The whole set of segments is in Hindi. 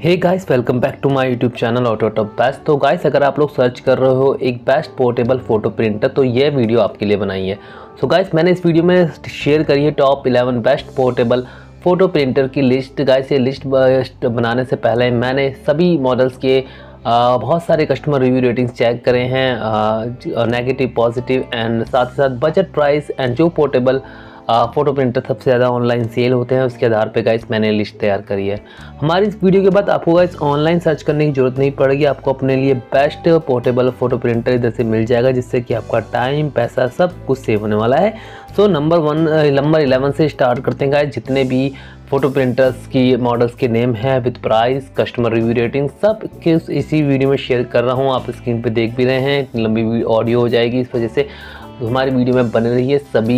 Hey guys, welcome back to my YouTube channel ऑटोटब बेस्ट। तो गाइस, अगर आप लोग सर्च कर रहे हो एक बेस्ट पोर्टेबल फोटो प्रिंटर, तो ये वीडियो आपके लिए बनाई है। सो गाइस, मैंने इस वीडियो में शेयर करी है top 11 best portable photo printer की लिस्ट। गाइस, ये लिस्ट बनाने से पहले मैंने सभी मॉडल्स के बहुत सारे कस्टमर रिव्यू रेटिंग्स चेक करे हैं, नेगेटिव, पॉजिटिव एंड साथ ही साथ बजट, प्राइस एंड जो पोर्टेबल फ़ोटो प्रिंटर सबसे ज़्यादा ऑनलाइन सेल होते हैं उसके आधार पे गाइस मैंने लिस्ट तैयार करी है। हमारी इस वीडियो के बाद आपको गाइस ऑनलाइन सर्च करने की ज़रूरत नहीं पड़ेगी, आपको अपने लिए बेस्ट पोर्टेबल फ़ोटो प्रिंटर इधर से मिल जाएगा, जिससे कि आपका टाइम, पैसा सब कुछ सेव होने वाला है। सो नंबर 11 से स्टार्ट करते हैं गाइस। जितने भी फ़ोटो प्रिंटर्स की मॉडल्स के नेम हैं with price, customer review rating सब इसी वीडियो में शेयर कर रहा हूँ। आप स्क्रीन पे देख भी रहे हैं, इतनी लंबी ऑडियो हो जाएगी, इस वजह से हमारी वीडियो में बने रहिए सभी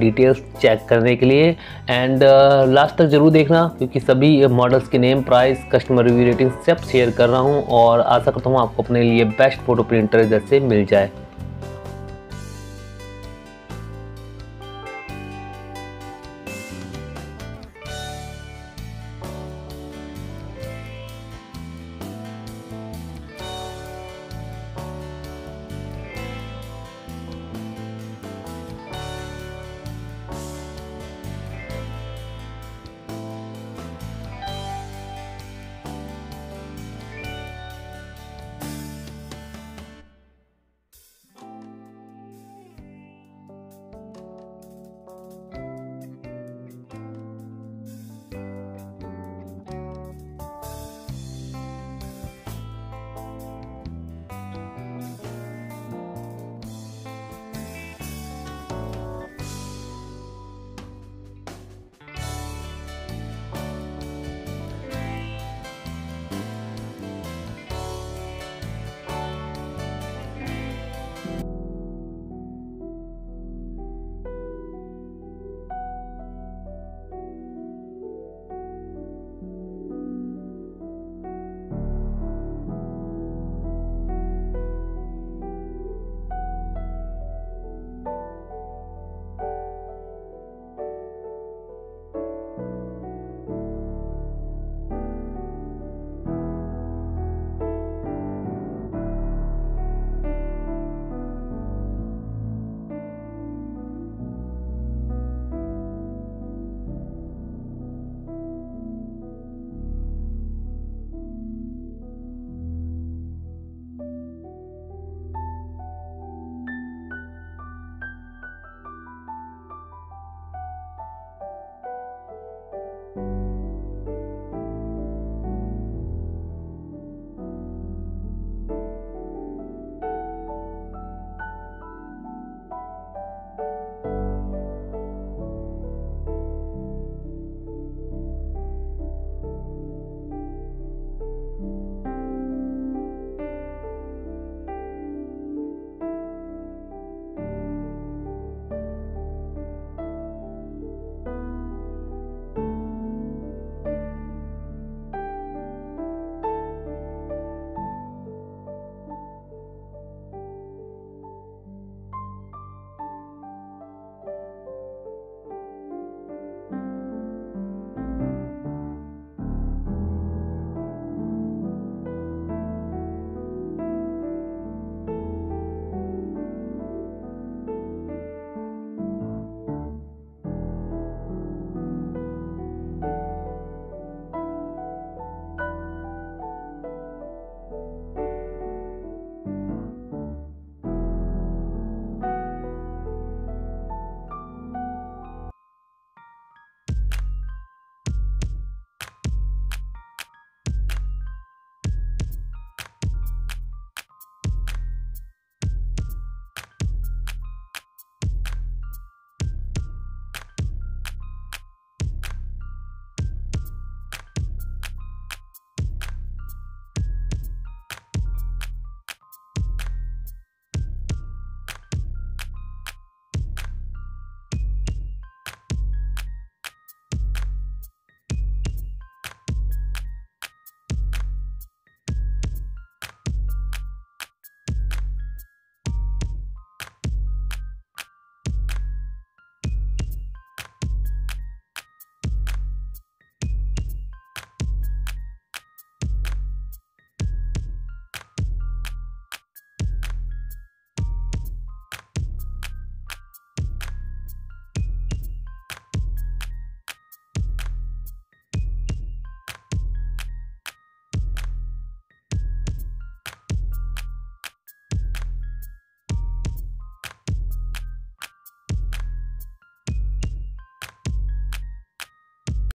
डिटेल्स चेक करने के लिए। एंड लास्ट तक ज़रूर देखना, क्योंकि सभी मॉडल्स के name, price, customer review rating सब शेयर कर रहा हूँ और आशा करता हूँ आपको अपने लिए बेस्ट फ़ोटो प्रिंटर इधर से मिल जाए।